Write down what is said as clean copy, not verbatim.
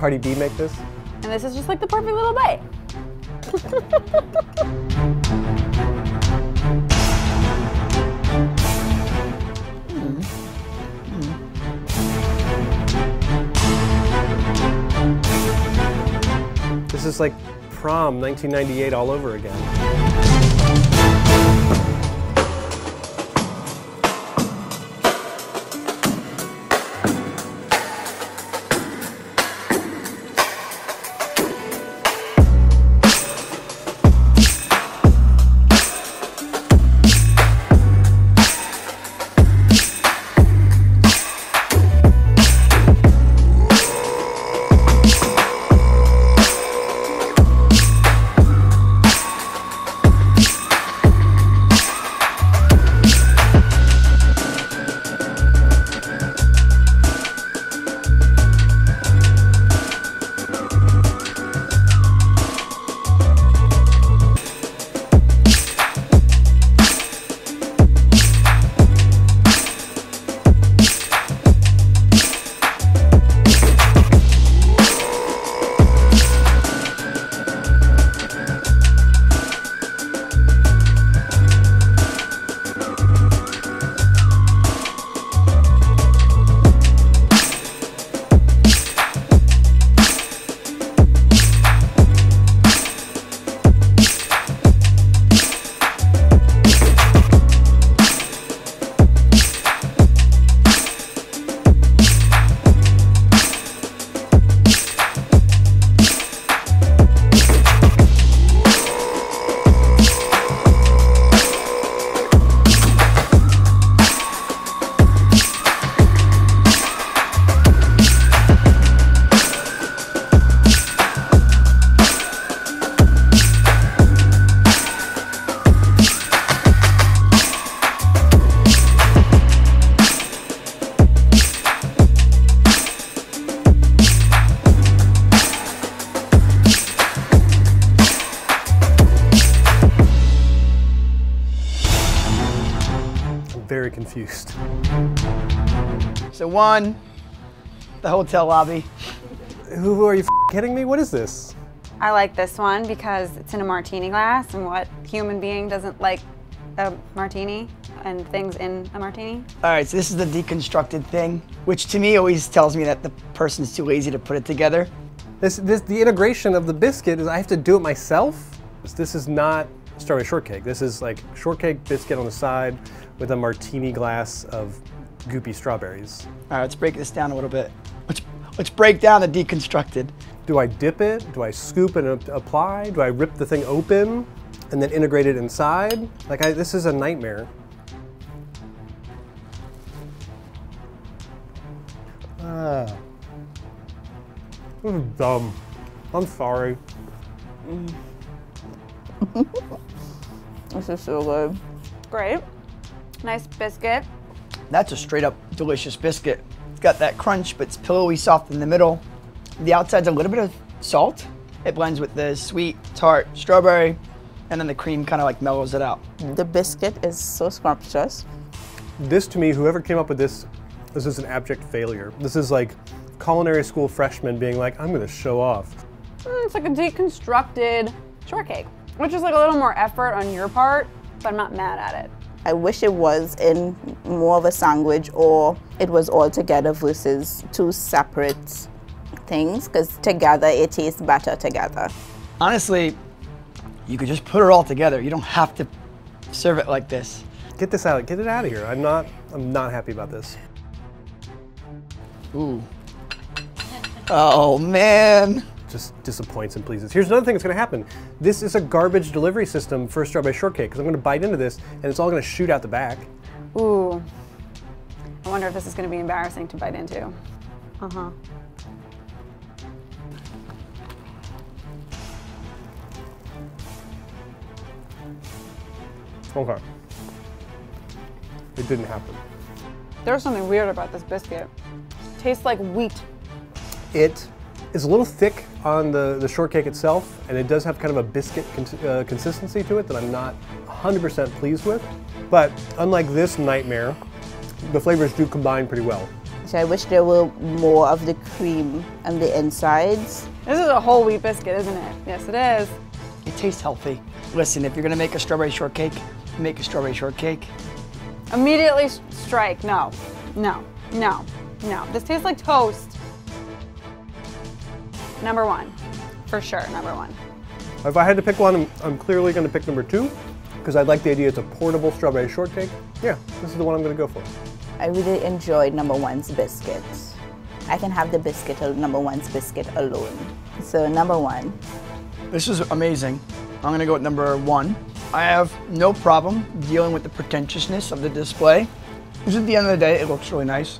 Cardi B make this? And this is just like the perfect little bite. This is like prom 1998 all over again. Very confused. So one, the hotel lobby. Who are you kidding me? What is this? I like this one because it's in a martini glass, and what human being doesn't like a martini and things in a martini? All right, so this is the deconstructed thing, which to me always tells me that the person's too lazy to put it together. The integration of the biscuit is I have to do it myself? This is not strawberry shortcake. This is like shortcake biscuit on the side with a martini glass of goopy strawberries. All right, let's break this down a little bit. Let's break down the deconstructed. Do I dip it? Do I scoop and apply? Do I rip the thing open and then integrate it inside? Like, this is a nightmare. This is dumb. I'm sorry. This is so good. Great. Nice biscuit. That's a straight up delicious biscuit. It's got that crunch, but it's pillowy soft in the middle. The outside's a little bit of salt. It blends with the sweet, tart, strawberry, and then the cream kind of like mellows it out. The biscuit is so scrumptious. This to me, whoever came up with this is an abject failure. This is like culinary school freshmen being like, I'm gonna show off. It's like a deconstructed shortcake, which is like a little more effort on your part, but I'm not mad at it. I wish it was in more of a sandwich, or it was all together versus two separate things, because together it tastes better together. Honestly, you could just put it all together. You don't have to serve it like this. Get this out. Get it out of here. I'm not happy about this. Ooh. Oh man. Just disappoints and pleases. Here's another thing that's gonna happen. This is a garbage delivery system for strawberry shortcake, because I'm gonna bite into this and it's all gonna shoot out the back. Ooh, I wonder if this is gonna be embarrassing to bite into. Uh-huh. Okay. It didn't happen. There's something weird about this biscuit. It tastes like wheat. It's a little thick on the shortcake itself, and it does have kind of a biscuit consistency to it that I'm not 100% pleased with. But unlike this nightmare, the flavors do combine pretty well. So I wish there were more of the cream on the insides. This is a whole wheat biscuit, isn't it? Yes, it is. It tastes healthy. Listen, if you're gonna make a strawberry shortcake, make a strawberry shortcake. Immediately strike, no, no, no, no. This tastes like toast. Number one, for sure, number one. If I had to pick one, I'm clearly gonna pick number two, because I like the idea it's a portable strawberry shortcake. Yeah, this is the one I'm gonna go for. I really enjoyed number one's biscuits. I can have the biscuit, number one's biscuit alone. So number one. This is amazing. I'm gonna go with number one. I have no problem dealing with the pretentiousness of the display. Because at the end of the day, it looks really nice.